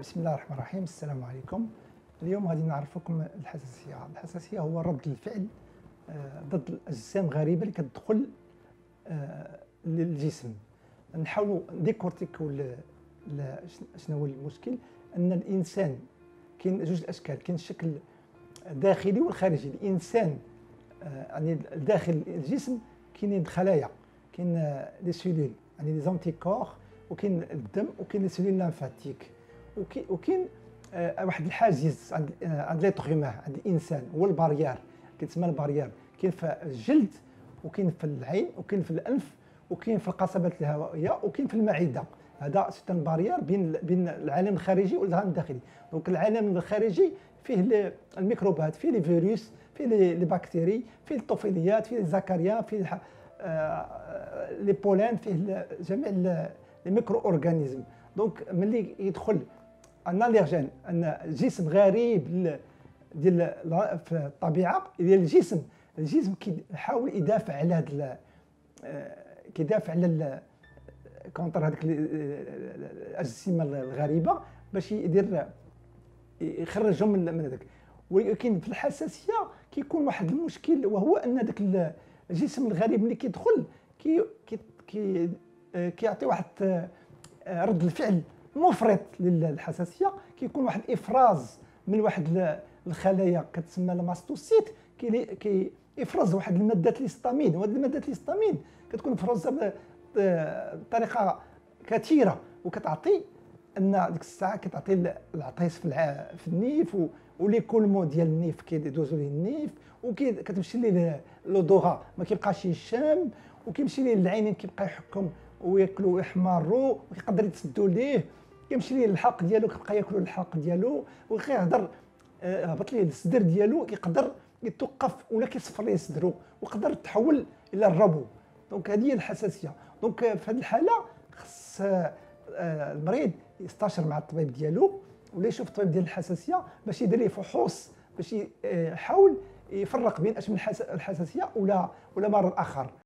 بسم الله الرحمن الرحيم. السلام عليكم. اليوم غادي نعرفكم الحساسية. الحساسية هو رد الفعل ضد الأجسام غريبة اللي كتدخل للجسم. نحاولوا ديكورتيكو شنو هو المشكل. أن الإنسان كاين جوج الأشكال، كاين الشكل الداخلي والخارجي. الإنسان يعني داخل الجسم كاينين الخلايا، كاين لي سيلول يعني لي زونتيكور، وكاين الدم، وكاين لي سيلول لامفاتيك، وكاين واحد الحاجز عند ليتر هيومان، عند الانسان، هو الباريير، كيتسمى الباريير. كاين في الجلد، وكاين في العين، وكاين في الانف، وكاين في القصبات الهوائيه، وكاين في المعده. هذا سيتان باريير بين العالم الخارجي والعالم الداخلي. دونك العالم الخارجي فيه الميكروبات، فيه لي فيروس، فيه لي بكتيري، فيه الطفيليات، فيه الزكريا، فيه لي بولان، فيه جميع لي ميكرو اورغانيزم. دونك ملي يدخل ان اليرجين، ان جسم غريب ديال في الطبيعه ديال الجسم كيحاول يدافع على هذا، كيدافع على كونتر هذيك الاجسام الغريبه باش يدير يخرجهم من هذاك. ولكن في الحساسيه كيكون واحد المشكل، وهو ان ذاك الجسم الغريب ملي كيدخل كيعطي واحد رد الفعل مفرط للحساسيه. كيكون واحد الافراز من واحد الخلايا كتسمى الماستوسيت، كيفرز واحد الماده الهستامين، وهذه الماده الهستامين كتكون مفروزه بطريقه كثيره، وكتعطي ان ديك الساعه كتعطي العطيس في النيف، ولي كولمون ديال النيف كيدوزو ليه النيف، وكتمشي ليه لودوغا، ما كيبقاش يشم، وكيمشي ليه العينين، كيبقى يحكم وياكلوا ويحمروا، ويقدر يتسدوا ليه، كيمشي ليه الحلق ديالو، كيبقى ياكلوا الحلق ديالو، وكيهضر هبط ليه الصدر ديالو، كيقدر يتوقف ولا كيصفر ليه صدرو، ويقدر تحول الى الربو. دونك هذه هي الحساسيه. دونك في هذه الحاله خص المريض يستشير مع الطبيب ديالو، ولا يشوف الطبيب ديال الحساسيه باش يدير ليه فحوص، باش يحاول يفرق بين اش من الحساسيه ولا مرض اخر.